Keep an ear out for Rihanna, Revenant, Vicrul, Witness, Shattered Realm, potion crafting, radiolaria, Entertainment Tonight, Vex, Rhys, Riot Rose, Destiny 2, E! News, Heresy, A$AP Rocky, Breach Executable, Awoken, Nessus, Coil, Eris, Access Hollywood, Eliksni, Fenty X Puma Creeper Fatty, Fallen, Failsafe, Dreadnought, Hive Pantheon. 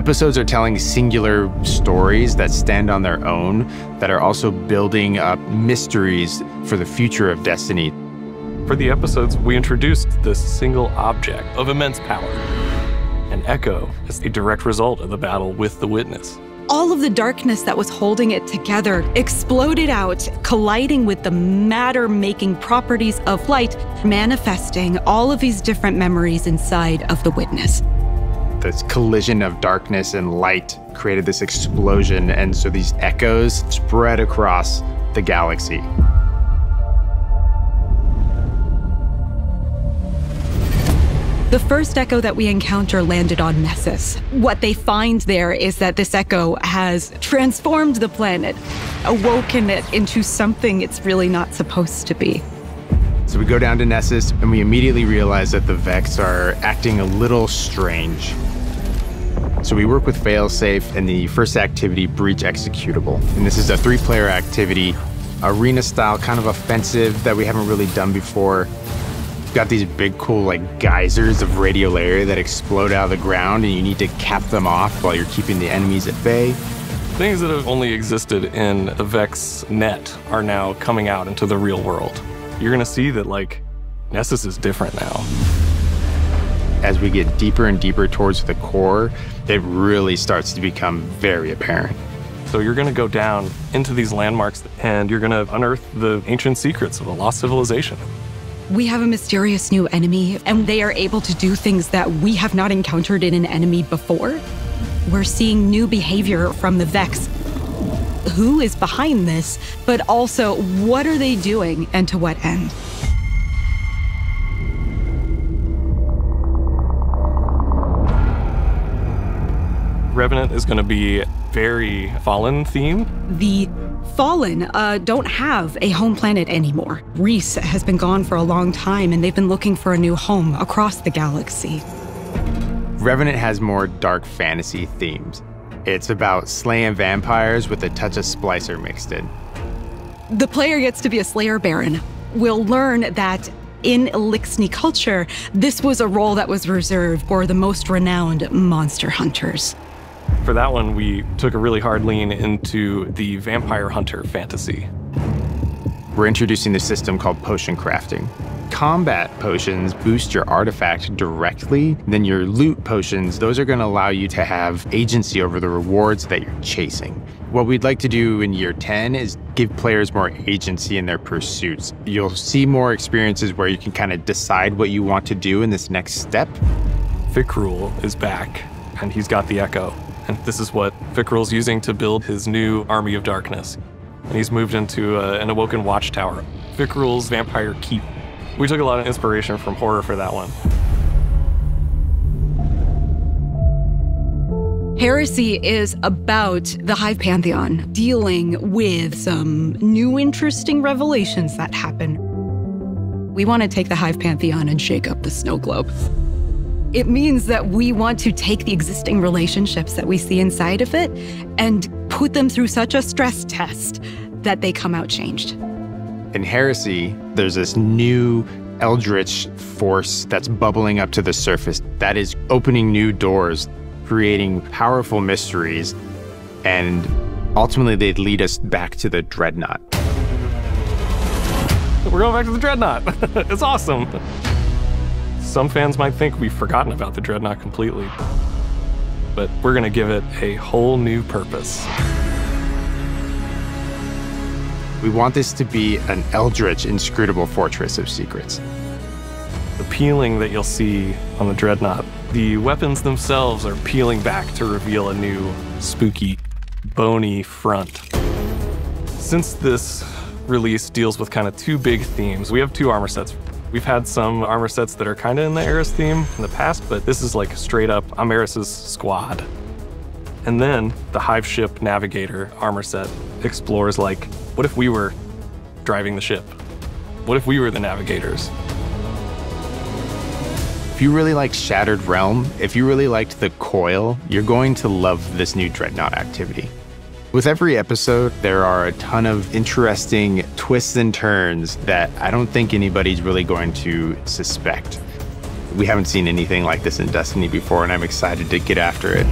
episodes are telling singular stories that stand on their own, that are also building up mysteries for the future of Destiny. For the episodes, we introduced this single object of immense power. An echo is a direct result of the battle with the Witness. All of the darkness that was holding it together exploded out, colliding with the matter-making properties of light, manifesting all of these different memories inside of the Witness. This collision of darkness and light created this explosion, and so these echoes spread across the galaxy. The first echo that we encounter landed on Nessus. What they find there is that this echo has transformed the planet, awoken it into something it's really not supposed to be. So we go down to Nessus, and we immediately realize that the Vex are acting a little strange. So we work with Failsafe and the first activity, Breach Executable. And this is a 3-player activity, arena-style, kind of offensive that we haven't really done before. Got these big cool like geysers of radiolaria that explode out of the ground, and you need to cap them off while you're keeping the enemies at bay. Things that have only existed in the Vex net are now coming out into the real world. You're gonna see that like Nessus is different now. As we get deeper and deeper towards the core, it really starts to become very apparent. So you're gonna go down into these landmarks, and you're gonna unearth the ancient secrets of a lost civilization. We have a mysterious new enemy, and they are able to do things that we have not encountered in an enemy before. We're seeing new behavior from the Vex. Who is behind this? But also, what are they doing, and to what end? Revenant is going to be very Fallen theme. The Fallen don't have a home planet anymore. Rhys has been gone for a long time, and they've been looking for a new home across the galaxy. Revenant has more dark fantasy themes. It's about slaying vampires with a touch of Splicer mixed in. The player gets to be a Slayer Baron. We'll learn that in Eliksni culture, this was a role that was reserved for the most renowned monster hunters. For that one, we took a really hard lean into the vampire hunter fantasy. We're introducing the system called potion crafting. Combat potions boost your artifact directly, then your loot potions, those are going to allow you to have agency over the rewards that you're chasing. What we'd like to do in year 10 is give players more agency in their pursuits. You'll see more experiences where you can kind of decide what you want to do in this next step. Vicrul is back, and he's got the echo. And this is what Vickrul's using to build his new army of darkness. And he's moved into an Awoken watchtower, Vickrul's vampire keep. We took a lot of inspiration from horror for that one. Heresy is about the Hive Pantheon, dealing with some new interesting revelations that happen. We want to take the Hive Pantheon and shake up the snow globe. It means that we want to take the existing relationships that we see inside of it and put them through such a stress test that they come out changed. In Heresy, there's this new eldritch force that's bubbling up to the surface that is opening new doors, creating powerful mysteries, and ultimately they'd lead us back to the Dreadnought. We're going back to the Dreadnought. It's awesome. Some fans might think we've forgotten about the Dreadnought completely, but we're going to give it a whole new purpose. We want this to be an eldritch, inscrutable fortress of secrets. The peeling that you'll see on the Dreadnought, the weapons themselves are peeling back to reveal a new, spooky, bony front. Since this release deals with kind of two big themes, we have two armor sets. We've had some armor sets that are kind of in the Eris theme in the past, but this is like straight up, I'm Eris's squad. And then the Hive Ship Navigator armor set explores like, what if we were driving the ship? What if we were the navigators? If you really like Shattered Realm, if you really liked the Coil, you're going to love this new Dreadnought activity. With every episode, there are a ton of interesting twists and turns that I don't think anybody's really going to suspect. We haven't seen anything like this in Destiny before, and I'm excited to get after it.